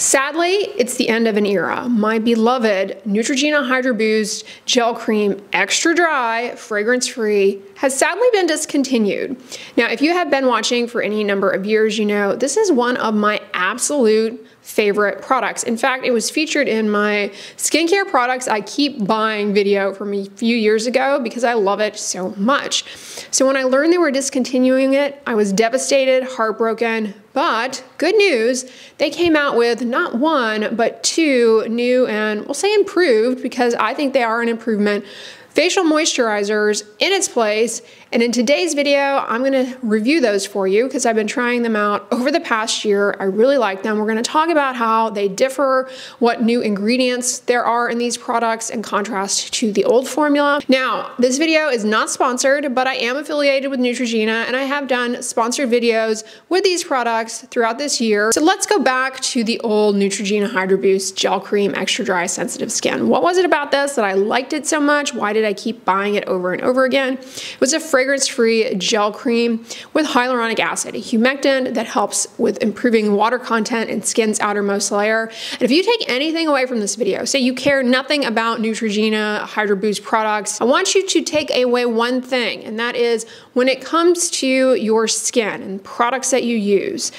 Sadly, it's the end of an era. My beloved Neutrogena Hydro Boost Gel Cream Extra Dry, fragrance-free, has sadly been discontinued. Now, if you have been watching for any number of years, you know this is one of my absolute favorite products. In fact, it was featured in my skincare products I keep buying video from a few years ago because I love it so much. So when I learned they were discontinuing it, I was devastated, heartbroken, but good news, they came out with not one, but two new and we'll say improved, because I think they are an improvement, facial moisturizers in its place. And in today's video, I'm gonna review those for you because I've been trying them out over the past year. I really like them. We're gonna talk about how they differ, what new ingredients there are in these products in contrast to the old formula. Now, this video is not sponsored, but I am affiliated with Neutrogena and I have done sponsored videos with these products throughout this year. So let's go back to the old Neutrogena Hydro Boost Gel Cream Extra Dry Sensitive Skin. What was it about this that I liked it so much? Why did I keep buying it over and over again? It was a fragrance-free gel cream with hyaluronic acid, a humectant that helps with improving water content in skin's outermost layer. And if you take anything away from this video, say you care nothing about Neutrogena Hydro Boost products, I want you to take away one thing, and that is when it comes to your skin and products that you use,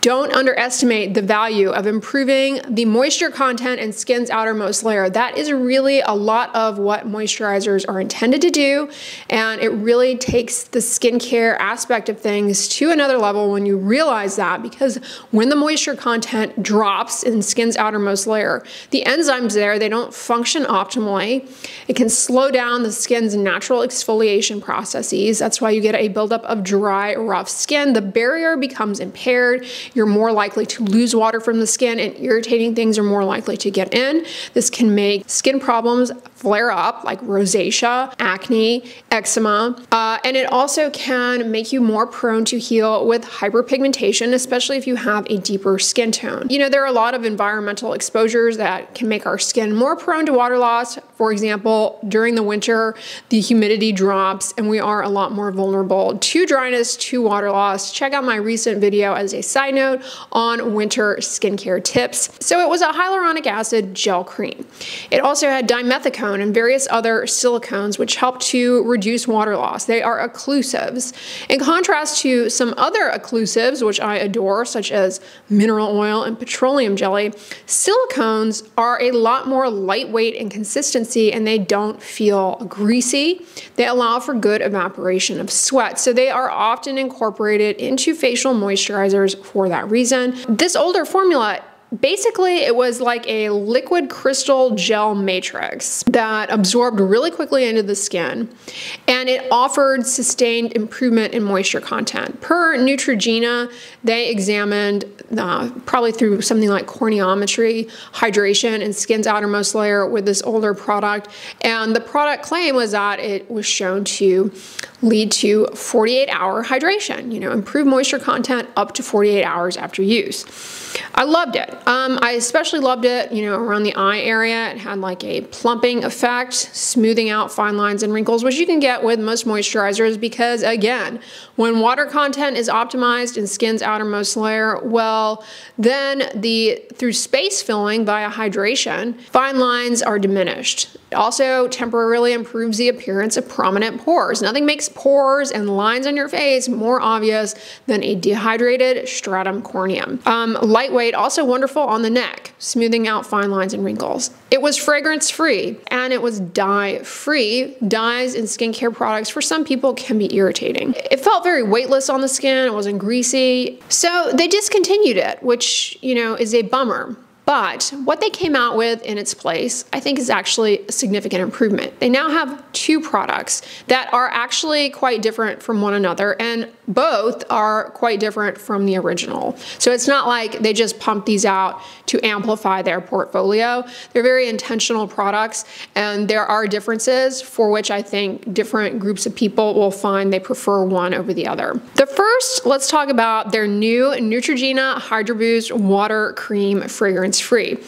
don't underestimate the value of improving the moisture content in skin's outermost layer. That is really a lot of what moisturizers are intended to do, and it really takes the skincare aspect of things to another level when you realize that, because when the moisture content drops in skin's outermost layer, the enzymes there, they don't function optimally. It can slow down the skin's natural exfoliation processes. That's why you get a buildup of dry, rough skin. The barrier becomes impaired. You're more likely to lose water from the skin, and irritating things are more likely to get in. This can make skin problems flare up, like rosacea, acne, eczema, and it also can make you more prone to heal with hyperpigmentation, especially if you have a deeper skin tone. You know, there are a lot of environmental exposures that can make our skin more prone to water loss. For example, during the winter, the humidity drops and we are a lot more vulnerable to dryness, to water loss. Check out my recent video as a side note on winter skincare tips. So it was a hyaluronic acid gel cream. It also had dimethicone and various other silicones, which help to reduce water loss. They are occlusives. In contrast to some other occlusives, which I adore, such as mineral oil and petroleum jelly, silicones are a lot more lightweight in consistency, and they don't feel greasy. They allow for good evaporation of sweat. So they are often incorporated into facial moisturizers for that reason. This older formula, basically it was like a liquid crystal gel matrix that absorbed really quickly into the skin, and it offered sustained improvement in moisture content. Per Neutrogena, they examined, probably through something like corneometry, hydration and skin's outermost layer with this older product, and the product claim was that it was shown to lead to 48-hour hydration, you know, improve moisture content up to 48 hours after use. I loved it. I especially loved it, you know, around the eye area. It had like a plumping effect, smoothing out fine lines and wrinkles, which you can get with most moisturizers, because again, when water content is optimized in skin's outermost layer, well, then through space filling via hydration, fine lines are diminished. It also temporarily improves the appearance of prominent pores. Nothing makes pores and lines on your face more obvious than a dehydrated stratum corneum. Lightweight, also wonderful on the neck, smoothing out fine lines and wrinkles. It was fragrance-free and it was dye-free. Dyes in skincare products for some people can be irritating. It felt very weightless on the skin, it wasn't greasy. So they discontinued it, which, you know, is a bummer. But what they came out with in its place, I think, is actually a significant improvement. They now have two products that are actually quite different from one another, and both are quite different from the original. So it's not like they just pumped these out to amplify their portfolio. They're very intentional products, and there are differences for which I think different groups of people will find they prefer one over the other. The first, let's talk about their new Neutrogena Hydro Boost Water Cream Fragrance Free.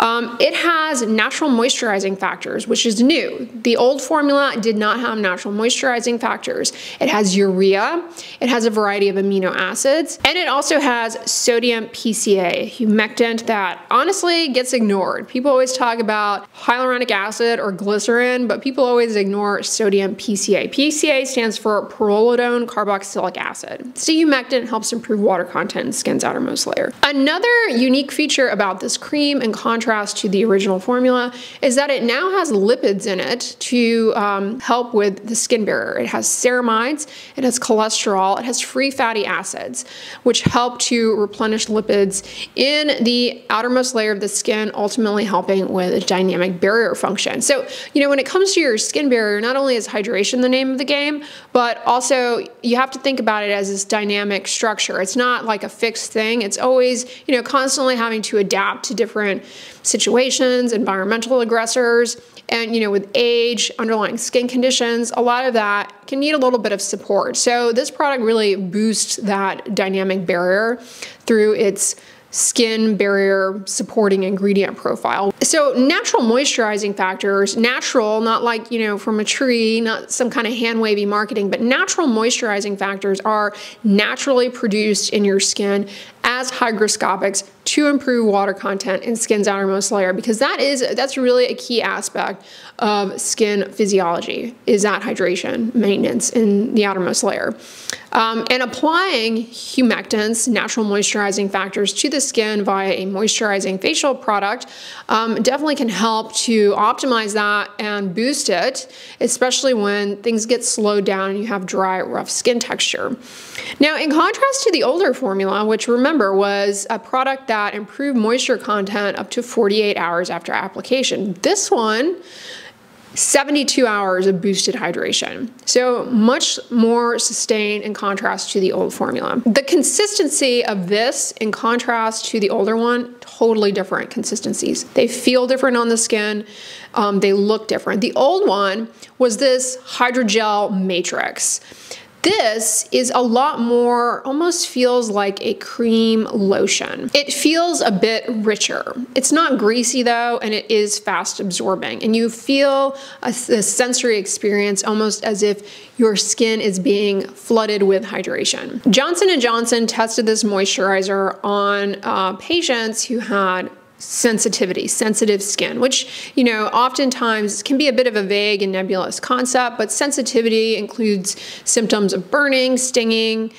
It has natural moisturizing factors, which is new. The old formula did not have natural moisturizing factors. It has urea, it It has a variety of amino acids, and it also has sodium PCA, humectant that honestly gets ignored. People always talk about hyaluronic acid or glycerin, but people always ignore sodium PCA. PCA stands for pyrolidone carboxylic acid. So humectant helps improve water content in skin's outermost layer. Another unique feature about this cream, in contrast to the original formula, is that it now has lipids in it to help with the skin barrier. It has ceramides, it has cholesterol, it has free fatty acids, which help to replenish lipids in the outermost layer of the skin, ultimately helping with a dynamic barrier function. So, you know, when it comes to your skin barrier, not only is hydration the name of the game, but also you have to think about it as this dynamic structure. It's not like a fixed thing. It's always, you know, constantly having to adapt to different situations, environmental aggressors, and, you know, with age, underlying skin conditions, a lot of that can need a little bit of support. So this product really boosts that dynamic barrier through its skin barrier supporting ingredient profile. So natural moisturizing factors, natural, not like, you know, from a tree, not some kind of hand wavy marketing, but natural moisturizing factors are naturally produced in your skin as hygroscopics to improve water content in skin's outermost layer, because that's really a key aspect of skin physiology, is that hydration maintenance in the outermost layer. And applying humectants, natural moisturizing factors, to the skin via a moisturizing facial product definitely can help to optimize that and boost it, especially when things get slowed down and you have dry, rough skin texture. Now, in contrast to the older formula, which remember was a product that improved moisture content up to 48 hours after application, this one, 72 hours of boosted hydration. So much more sustained in contrast to the old formula. The consistency of this in contrast to the older one, totally different consistencies. They feel different on the skin. They look different. The old one was this hydrogel matrix. This is a lot more, almost feels like a cream lotion. It feels a bit richer. It's not greasy though, and it is fast absorbing. And you feel a sensory experience almost as if your skin is being flooded with hydration. Johnson and Johnson tested this moisturizer on patients who had sensitive skin, which, you know, oftentimes can be a bit of a vague and nebulous concept, but sensitivity includes symptoms of burning, stinging,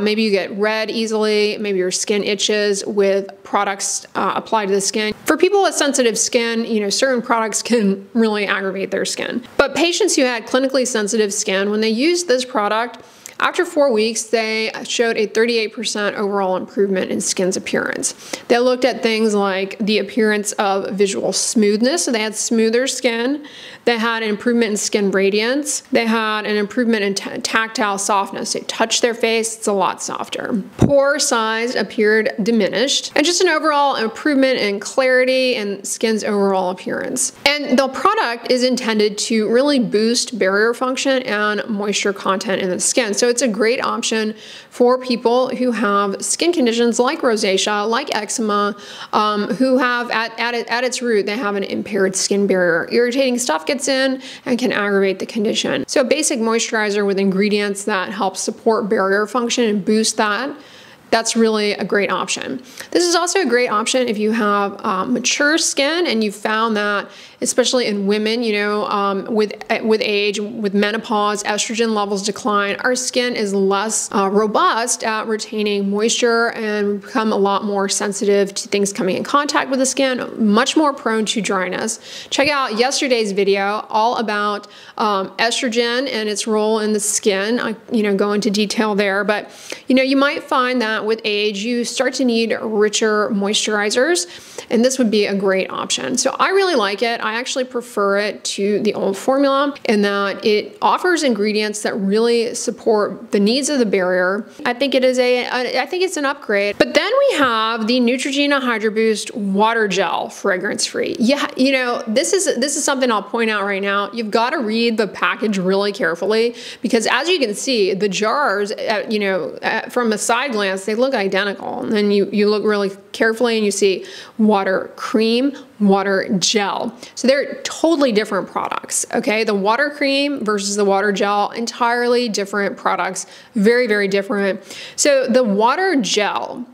maybe you get red easily, maybe your skin itches with products applied to the skin. For people with sensitive skin, you know, certain products can really aggravate their skin. But patients who had clinically sensitive skin, when they used this product, after 4 weeks, they showed a 38% overall improvement in skin's appearance. They looked at things like the appearance of visual smoothness, so they had smoother skin. They had an improvement in skin radiance. They had an improvement in tactile softness. They touched their face, it's a lot softer. Pore size appeared diminished, and just an overall improvement in clarity and skin's overall appearance. And the product is intended to really boost barrier function and moisture content in the skin. So it's a great option for people who have skin conditions like rosacea, like eczema, who have at its root, they have an impaired skin barrier. Irritating stuff gets in and can aggravate the condition. So a basic moisturizer with ingredients that help support barrier function and boost that, that's really a great option. This is also a great option if you have mature skin and you found that, especially in women, you know, with age, with menopause, estrogen levels decline, our skin is less robust at retaining moisture and become a lot more sensitive to things coming in contact with the skin, much more prone to dryness. Check out yesterday's video all about estrogen and its role in the skin. I, you know, go into detail there, but, you know, you might find that with age, you start to need richer moisturizers, and this would be a great option. So I really like it. I actually prefer it to the old formula in that it offers ingredients that really support the needs of the barrier. I think it is I think it's an upgrade. But then we have the Neutrogena Hydro Boost Water Gel, fragrance-free. Yeah, you know, this is something I'll point out right now. You've got to read the package really carefully, because as you can see, the jars, you know, from a side glance, they look identical. And then you look really carefully and you see water cream, water gel. So they're totally different products, okay? The water cream versus the water gel, entirely different products, very, very different. So the water gel,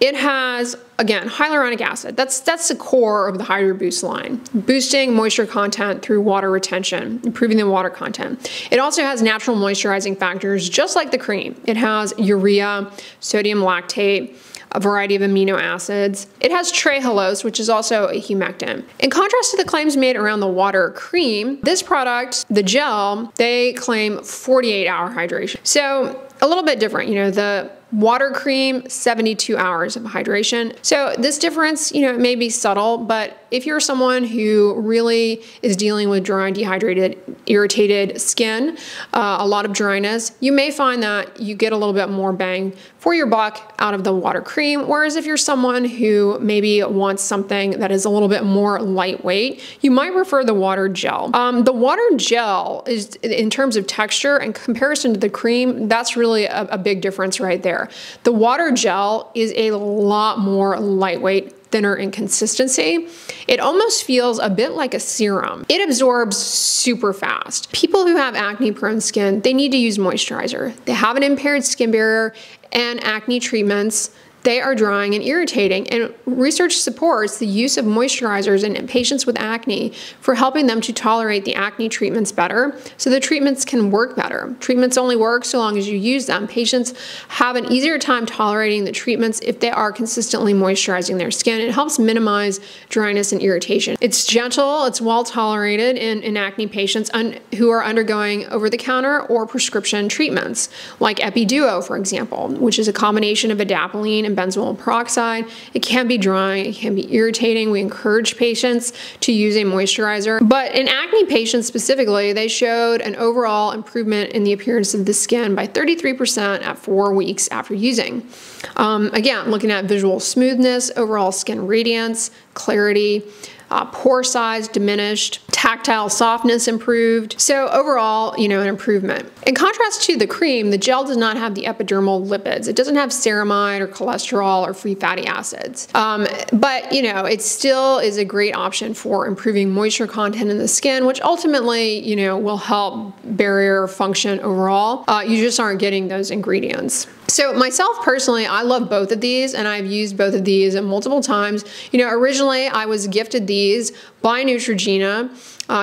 it has, again, hyaluronic acid. That's the core of the Hydro Boost line, boosting moisture content through water retention, improving the water content. It also has natural moisturizing factors, just like the cream. It has urea, sodium lactate, a variety of amino acids. It has trehalose, which is also a humectant. In contrast to the claims made around the water cream, this product, the gel, they claim 48-hour hydration. So a little bit different, you know, the water cream, 72 hours of hydration. So this difference, you know, it may be subtle, but if you're someone who really is dealing with dry, dehydrated, irritated skin, a lot of dryness, you may find that you get a little bit more bang for your buck out of the water cream. Whereas if you're someone who maybe wants something that is a little bit more lightweight, you might prefer the water gel. The water gel is, in terms of texture and comparison to the cream, that's really a big difference right there. The water gel is a lot more lightweight, thinner in consistency. It almost feels a bit like a serum. It absorbs super fast. People who have acne-prone skin, they need to use moisturizer. They have an impaired skin barrier, and acne treatments, they are drying and irritating, and research supports the use of moisturizers in patients with acne for helping them to tolerate the acne treatments better, so the treatments can work better. Treatments only work so long as you use them. Patients have an easier time tolerating the treatments if they are consistently moisturizing their skin. It helps minimize dryness and irritation. It's gentle, it's well tolerated in acne patients who are undergoing over-the-counter or prescription treatments, like Epiduo, for example, which is a combination of Adapalene and Benzoyl peroxide. It can be drying, it can be irritating. We encourage patients to use a moisturizer. But in acne patients specifically, they showed an overall improvement in the appearance of the skin by 33% at 4 weeks after using. Again, looking at visual smoothness, overall skin radiance, clarity, pore size diminished, tactile softness improved. So overall, you know, an improvement. In contrast to the cream, the gel does not have the epidermal lipids. It doesn't have ceramide or cholesterol or free fatty acids. But, you know, it still is a great option for improving moisture content in the skin, which ultimately, you know, will help barrier function overall. You just aren't getting those ingredients. So myself personally, I love both of these, and I've used both of these multiple times. You know, originally I was gifted these by Neutrogena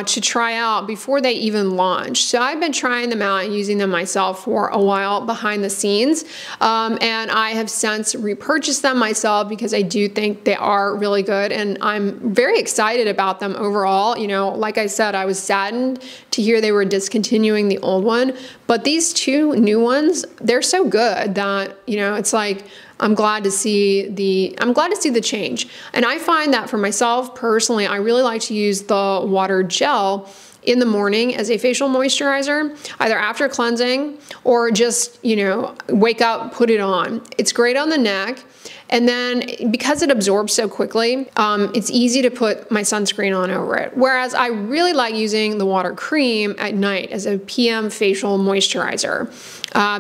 to try out before they even launched. So I've been trying them out and using them myself for a while behind the scenes. And I have since repurchased them myself because I do think they are really good, and I'm very excited about them overall. You know, like I said, I was saddened to hear they were discontinuing the old one, but these two new ones, they're so good that, you know, it's like, I'm glad to see the change. And I find that for myself personally, I really like to use the water gel in the morning as a facial moisturizer, either after cleansing or just, you know, wake up, put it on. It's great on the neck. And then because it absorbs so quickly, it's easy to put my sunscreen on over it. Whereas I really like using the water cream at night as a PM facial moisturizer.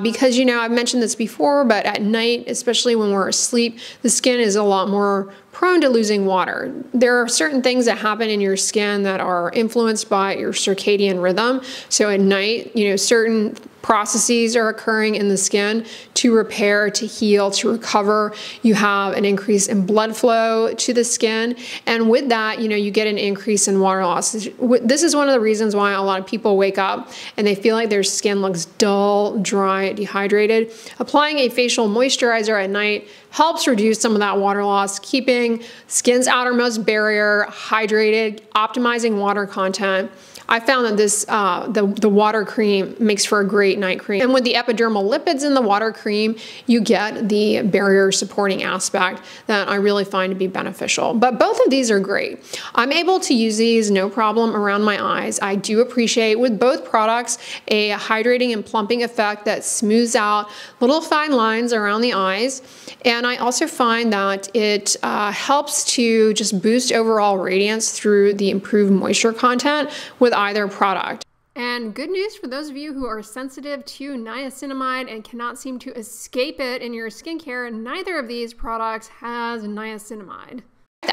Because, you know, I've mentioned this before, but at night, especially when we're asleep, the skin is a lot more prone to losing water. There are certain things that happen in your skin that are influenced by your circadian rhythm. So at night, you know, certain processes are occurring in the skin to repair, to heal, to recover. You have an increase in blood flow to the skin. And with that, you know, you get an increase in water loss. This is one of the reasons why a lot of people wake up and they feel like their skin looks dull, dry, dehydrated. Applying a facial moisturizer at night helps reduce some of that water loss, keeping skin's outermost barrier hydrated, optimizing water content. I found that this the water cream makes for a great night cream. And with the epidermal lipids in the water cream, you get the barrier supporting aspect that I really find to be beneficial. But both of these are great. I'm able to use these no problem around my eyes. I do appreciate with both products a hydrating and plumping effect that smooths out little fine lines around the eyes. And I also find that it helps to just boost overall radiance through the improved moisture content with either product. And good news for those of you who are sensitive to niacinamide and cannot seem to escape it in your skincare, neither of these products has niacinamide.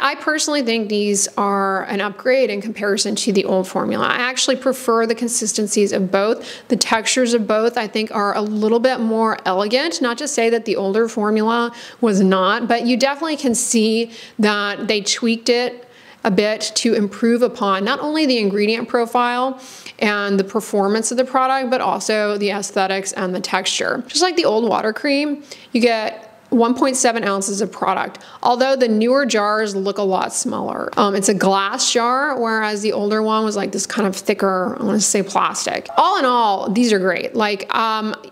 I personally think these are an upgrade in comparison to the old formula. I actually prefer the consistencies of both. The textures of both I think are a little bit more elegant. Not to say that the older formula was not, but you definitely can see that they tweaked it a bit to improve upon not only the ingredient profile and the performance of the product, but also the aesthetics and the texture. Just like the old water cream, you get 1.7 ounces of product, although the newer jars look a lot smaller. It's a glass jar, whereas the older one was like this kind of thicker, I want to say plastic. All in all, these are great. Like,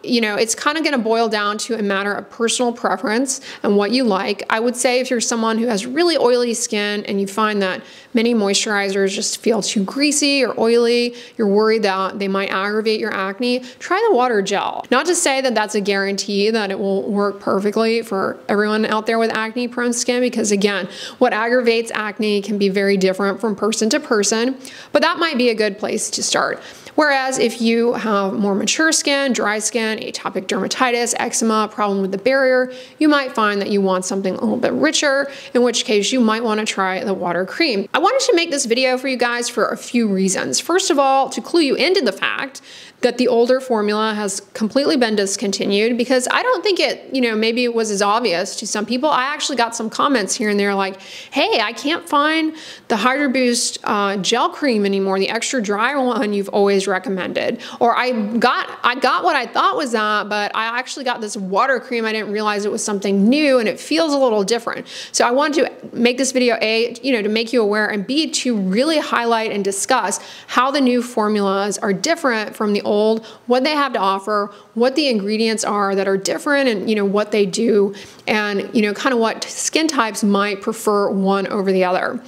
you know, it's kind of going to boil down to a matter of personal preference and what you like. I would say if you're someone who has really oily skin and you find that many moisturizers just feel too greasy or oily, you're worried that they might aggravate your acne, try the water gel. Not to say that that's a guarantee that it will work perfectly for everyone out there with acne prone skin, because again, what aggravates acne can be very different from person to person, but that might be a good place to start. Whereas if you have more mature skin, dry skin, atopic dermatitis, eczema, problem with the barrier, you might find that you want something a little bit richer, in which case you might want to try the water cream. I wanted to make this video for you guys for a few reasons. First of all, to clue you into the fact that the older formula has completely been discontinued, because I don't think it, you know, maybe it was as obvious to some people. I actually got some comments here and there like, hey, I can't find the Hydro Boost gel cream anymore, the extra dry one you've always recommended. Or I got what I thought was that, but I actually got this water cream. I didn't realize it was something new and it feels a little different. So I wanted to make this video, A, you know, to make you aware, and B, to really highlight and discuss how the new formulas are different from the old, what they have to offer, what the ingredients are that are different, and, you know, what they do, and, you know, kind of what skin types might prefer one over the other.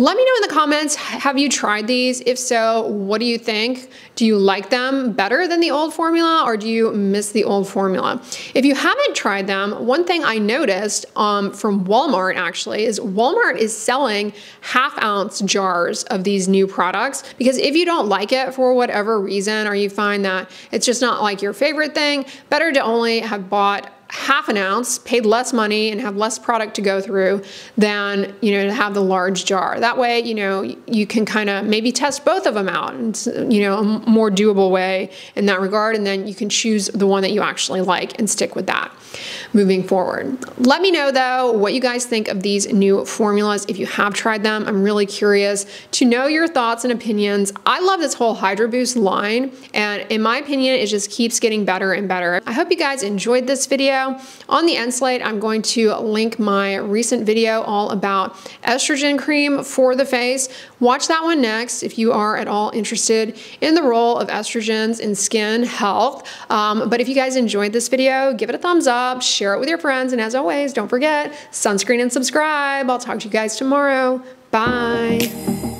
Let me know in the comments, have you tried these? If so, what do you think? Do you like them better than the old formula, or do you miss the old formula? If you haven't tried them, one thing I noticed from Walmart actually is Walmart is selling half-ounce jars of these new products, because if you don't like it for whatever reason, or you find that it's just not like your favorite thing, better to only have bought half an ounce, paid less money, and have less product to go through than, you know, to have the large jar. That way, you know, you can kind of maybe test both of them out, and, you know, a more doable way in that regard, and then you can choose the one that you actually like and stick with that moving forward. Let me know though what you guys think of these new formulas if you have tried them. I'm really curious to know your thoughts and opinions. I love this whole Hydro Boost line, and in my opinion, it just keeps getting better and better. I hope you guys enjoyed this video. On the end slate, I'm going to link my recent video all about estrogen cream for the face. Watch that one next if you are at all interested in the role of estrogens in skin health. But if you guys enjoyed this video, give it a thumbs up, share it with your friends, and as always, don't forget, sunscreen and subscribe. I'll talk to you guys tomorrow. Bye.